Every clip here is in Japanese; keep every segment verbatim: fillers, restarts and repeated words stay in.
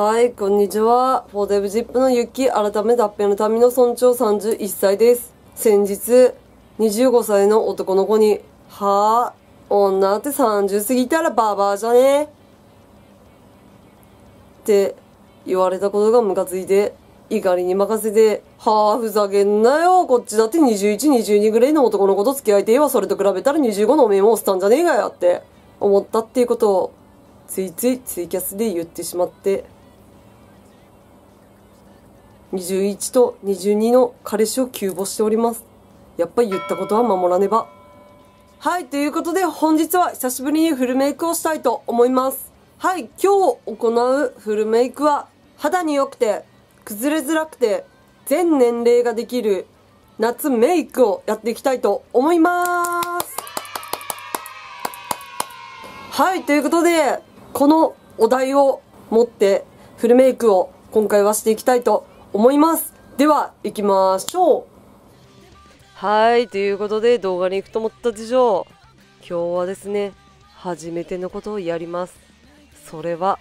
はい、こんにちは。フォーデブジップのゆき、改め脱皮の民の村長さんじゅういっさいです。先日、にじゅうごさいの男の子に、はぁ、女ってさんじゅう過ぎたらババアじゃねって言われたことがムカついて、怒りに任せて、はぁ、ふざけんなよ。こっちだってにじゅういち、にじゅうにぐらいの男の子と付き合いてえわ。それと比べたらにじゅうごのおめえもおっさんじゃねえかよって思ったっていうことを、ついついツイキャスで言ってしまって、にじゅういちとにじゅうにの彼氏を急募しております。やっぱり言ったことは守らねば。はい、ということで本日は久しぶりにフルメイクをしたいと思います。はい、今日行うフルメイクは肌に良くて崩れづらくて全年齢ができる夏メイクをやっていきたいと思います。はい、ということでこのお題を持ってフルメイクを今回はしていきたいと思います。思います。では行きましょう。はい、ということで動画に行くと思った事情、今日はですね、初めてのことをやります。それは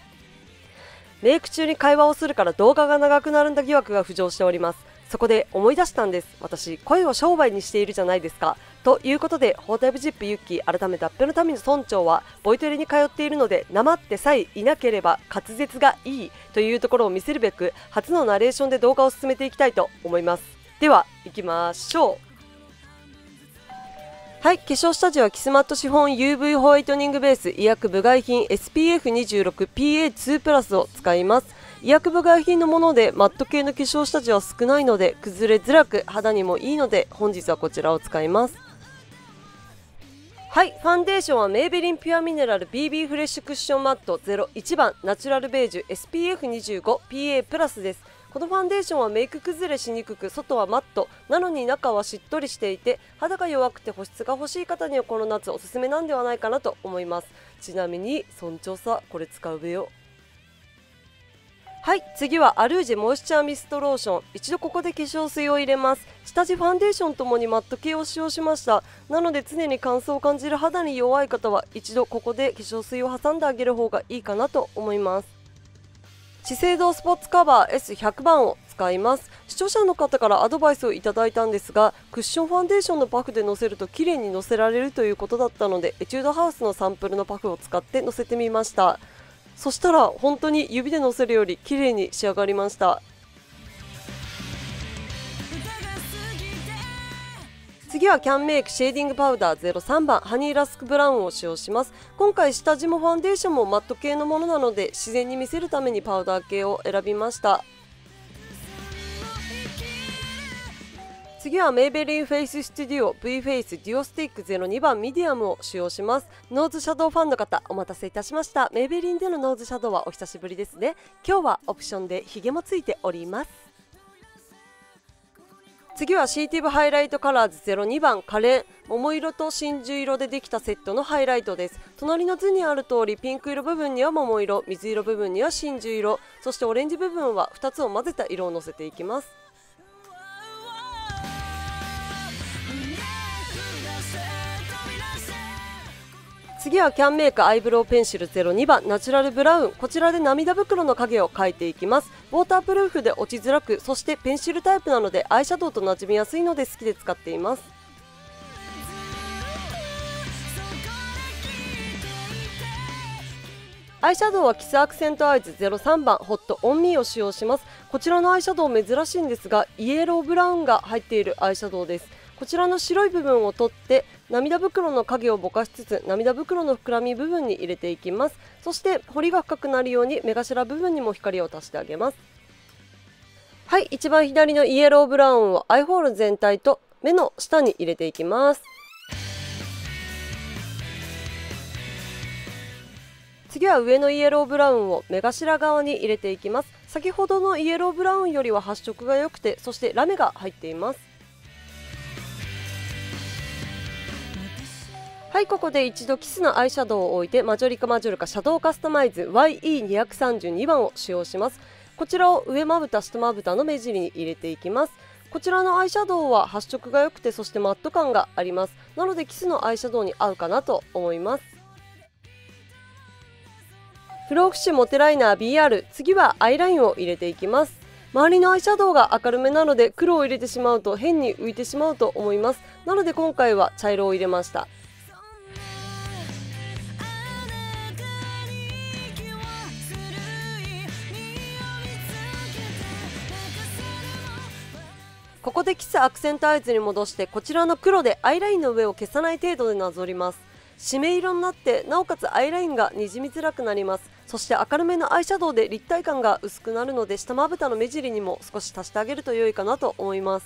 メイク中に会話をするから動画が長くなるんだ疑惑が浮上しております。そこで思い出したんです。私、声を商売にしているじゃないですか。ということでフォーデブジップユッキー改め脱皮の民の村長はボイトレに通っているので、なまってさえいなければ滑舌がいいというところを見せるべく、初のナレーションで動画を進めていきたいと思います。では行きましょう。はい、化粧下地はキスマットシフォン ユーブイ ホワイトニングベース医薬部外品 エスピーエフにじゅうろくピーエーツープラス を使います。医薬部外品のものでマット系の化粧下地は少ないので崩れづらく肌にもいいので、本日はこちらを使います。はい、ファンデーションはメイベリンピュアミネラル ビービー フレッシュクッションマットゼロいちばんナチュラルベージュ エスピーエフにじゅうごピーエープラス です。このファンデーションはメイク崩れしにくく、外はマットなのに中はしっとりしていて、肌が弱くて保湿が欲しい方にはこの夏おすすめなんではないかなと思います。ちなみに村長さ、これ使うべよ。はい、次はアルージェモイスチャーミストローション。一度ここで化粧水を入れます。下地ファンデーションともにマット系を使用しました。なので常に乾燥を感じる肌に弱い方は一度ここで化粧水を挟んであげる方がいいかなと思います。資生堂スポーツカバー エスひゃくばんを使います。視聴者の方からアドバイスをいただいたんですが、クッションファンデーションのパフでのせると綺麗にのせられるということだったので、エチュードハウスのサンプルのパフを使ってのせてみました。そしたら本当に指でのせるより綺麗に仕上がりました。次はキャンメイクシェーディングパウダーゼロさんばんハニーラスクブラウンを使用します。今回下地もファンデーションもマット系のものなので、自然に見せるためにパウダー系を選びました。次はメイベリンフェイススチュデュオ V フェイスデュオスティックゼロにばんミディアムを使用します。ノーズシャドウファンの方、お待たせいたしました。メイベリンでのノーズシャドウはお久しぶりですね。今日はオプションでヒゲもついております。次はシーティブハイライトカラーズゼロにばんカレン。桃色と真珠色でできたセットのハイライトです。隣の図にある通り、ピンク色部分には桃色、水色部分には真珠色、そしてオレンジ部分はふたつを混ぜた色をのせていきます。次はキャンメイクアイブロウペンシルゼロにばんナチュラルブラウン。こちらで涙袋の影を描いていきます。ウォータープルーフで落ちづらく、そしてペンシルタイプなのでアイシャドウとなじみやすいので好きで使っています。アイシャドウはキスアクセントアイズゼロさんばんホットオンミーを使用します。こちらのアイシャドウ珍しいんですが、イエローブラウンが入っているアイシャドウです。こちらの白い部分を取って涙袋の影をぼかしつつ、涙袋の膨らみ部分に入れていきます。そして彫りが深くなるように目頭部分にも光を足してあげます。はい、一番左のイエローブラウンをアイホール全体と目の下に入れていきます。次は上のイエローブラウンを目頭側に入れていきます。先ほどのイエローブラウンよりは発色が良くて、そしてラメが入っています。はい、ここで一度キスのアイシャドウを置いてマジョリカマジョルカシャドウカスタマイズ ワイイーにさんにばんを使用します。こちらを上まぶた下まぶたの目尻に入れていきます。こちらのアイシャドウは発色が良くて、そしてマット感があります。なのでキスのアイシャドウに合うかなと思います。不老不死モテライナー ビーアール、 次はアイラインを入れていきます。周りのアイシャドウが明るめなので黒を入れてしまうと変に浮いてしまうと思います。なので今回は茶色を入れました。ここでキスアクセントアイズに戻して、こちらの黒でアイラインの上を消さない程度でなぞります。締め色になって、なおかつアイラインがにじみづらくなります。そして明るめのアイシャドウで立体感が薄くなるので、下まぶたの目尻にも少し足してあげると良いかなと思います。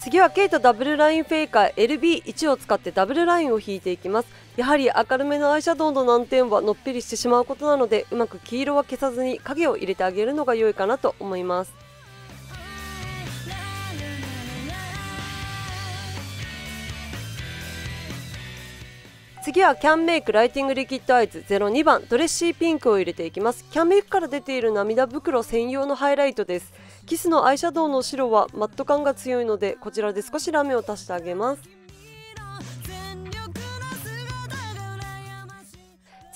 次はKとダブルラインフェイカー エルビーワン を使ってダブルラインを引いていきます。やはり明るめのアイシャドウの難点はのっぺりしてしまうことなので、うまく黄色は消さずに影を入れてあげるのが良いかなと思います。次はキャンメイクライティングリキッドアイズゼロにばんドレッシーピンクを入れていきます。キャンメイクから出ている涙袋専用のハイライトです。キスのアイシャドウの白はマット感が強いので、こちらで少しラメを足してあげます。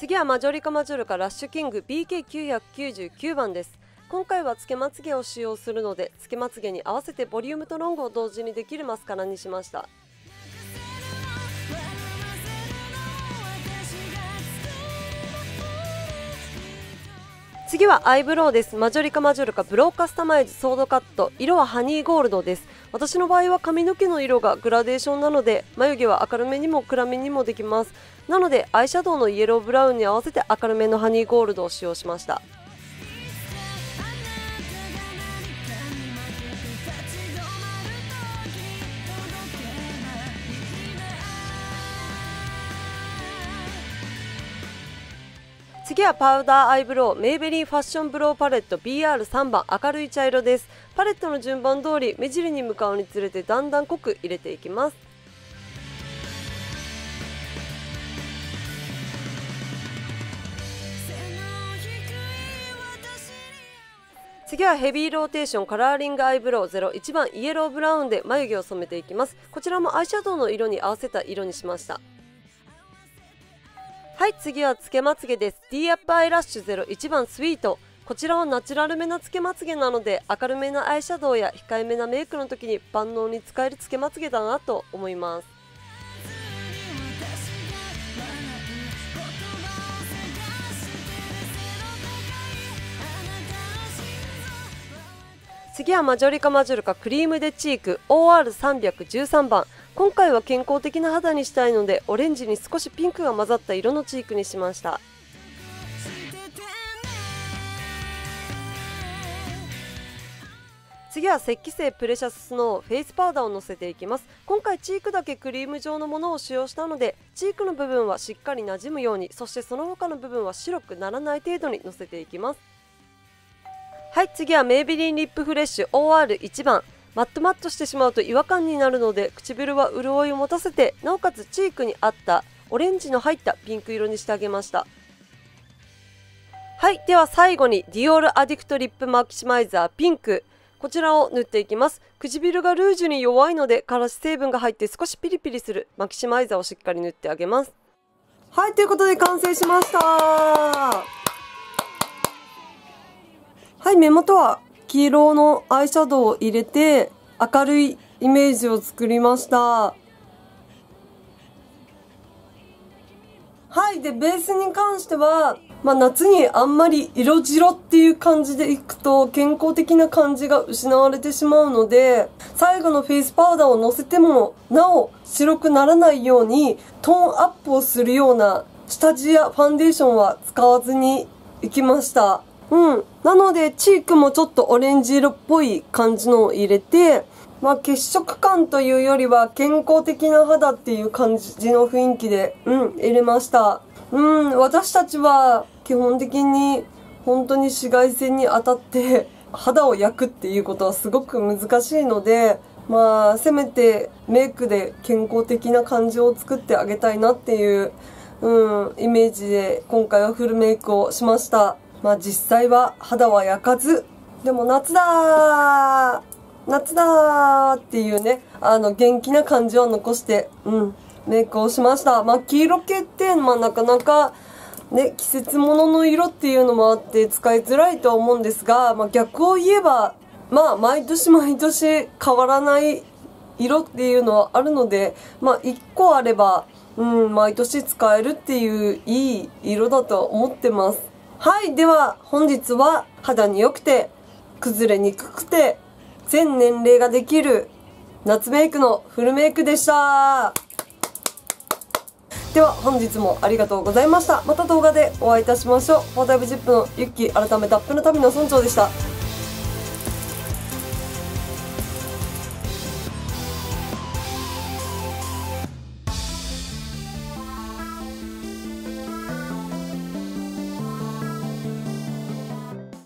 次はマジョリカマジョルカラッシュキング ビーケーきゅうきゅうきゅうばんです。今回はつけまつげを使用するので、つけまつげに合わせてボリュームとロングを同時にできるマスカラにしました。次はアイブロウです。マジョリカマジョルカブローカスタマイズソードカット、色はハニーゴールドです。私の場合は髪の毛の色がグラデーションなので、眉毛は明るめにも暗めにもできます。なのでアイシャドウのイエローブラウンに合わせて明るめのハニーゴールドを使用しました。次はパウダーアイブロウメイベリーファッションブロウパレット ビーアールさんばん明るい茶色です。パレットの順番通り目尻に向かうにつれてだんだん濃く入れていきます。次はヘビーローテーションカラーリングアイブロウゼロいちばんイエローブラウンで眉毛を染めていきます。こちらもアイシャドウの色に合わせた色にしました。はい、次はつけまつげです。 D アップアイラッシュゼロいちばんスイート、こちらはナチュラルめなつけまつげなので、明るめなアイシャドウや控えめなメイクの時に万能に使えるつけまつげだなと思います。次はマジョリカマジョルカクリームでチーク オーアールさんいちさんばん、今回は健康的な肌にしたいので、オレンジに少しピンクが混ざった色のチークにしました。次は雪肌精プレシャススノーフェイスパウダーをのせていきます。今回チークだけクリーム状のものを使用したので、チークの部分はしっかりなじむように、そしてその他の部分は白くならない程度にのせていきます。はい、次はメイベリンリップフレッシュ オーアールいちばん、マットマットしてしまうと違和感になるので、唇は潤いを持たせて、なおかつチークに合ったオレンジの入ったピンク色にしてあげました。はい、では最後にディオールアディクトリップマキシマイザーピンク、こちらを塗っていきます。唇がルージュに弱いので、からし成分が入って少しピリピリするマキシマイザーをしっかり塗ってあげます。はい、ということで完成しました。はい、目元は黄色のアイシャドウを入れて明るいイメージを作りました。はい、でベースに関しては、まあ、夏にあんまり色白っていう感じでいくと健康的な感じが失われてしまうので、最後のフェイスパウダーをのせてもなお白くならないようにトーンアップをするような下地やファンデーションは使わずにいきました。うん、なのでチークもちょっとオレンジ色っぽい感じのを入れて、まあ、血色感というよりは健康的な肌っていう感じの雰囲気で、うん、入れました。うん、私たちは基本的に本当に紫外線に当たって肌を焼くっていうことはすごく難しいので、まあ、せめてメイクで健康的な感じを作ってあげたいなっていう、うん、イメージで今回はフルメイクをしました。まあ実際は肌は焼かず、でも夏だー夏だーっていうね、あの元気な感じを残して、うん、メイクをしました。まあ、黄色系って、まあ、なかなか、ね、季節物の色っていうのもあって使いづらいとは思うんですが、まあ、逆を言えば、まあ、毎年毎年変わらない色っていうのはあるので、まあ、いっこあれば、うん、毎年使えるっていういい色だと思ってます。はい、では本日は肌に良くて、崩れにくくて、全年齢ができる夏メイクのフルメイクでした。では本日もありがとうございました。また動画でお会いいたしましょう。フォータイムジップのユッキー改めタップの民の村長でした。